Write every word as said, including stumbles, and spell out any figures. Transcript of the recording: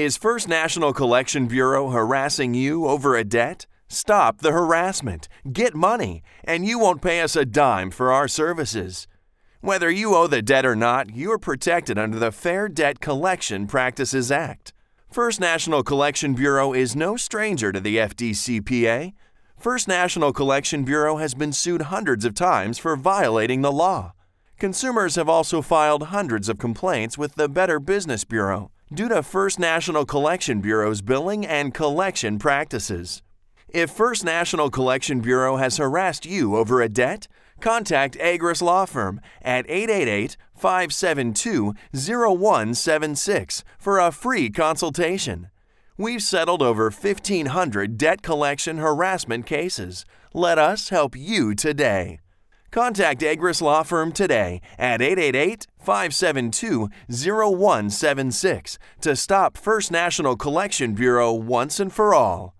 Is First National Collection Bureau harassing you over a debt? Stop the harassment, get money, and you won't pay us a dime for our services. Whether you owe the debt or not, you are protected under the Fair Debt Collection Practices Act. First National Collection Bureau is no stranger to the F D C P A. First National Collection Bureau has been sued hundreds of times for violating the law. Consumers have also filed hundreds of complaints with the Better Business Bureau due to First National Collection Bureau's billing and collection practices. If First National Collection Bureau has harassed you over a debt, contact Agruss Law Firm at eight eight eight, five seven two, zero one seven six for a free consultation. We've settled over fifteen hundred debt collection harassment cases. Let us help you today. Contact Agruss Law Firm today at eight eight eight, five seven two, zero one seven six to stop First National Collection Bureau once and for all.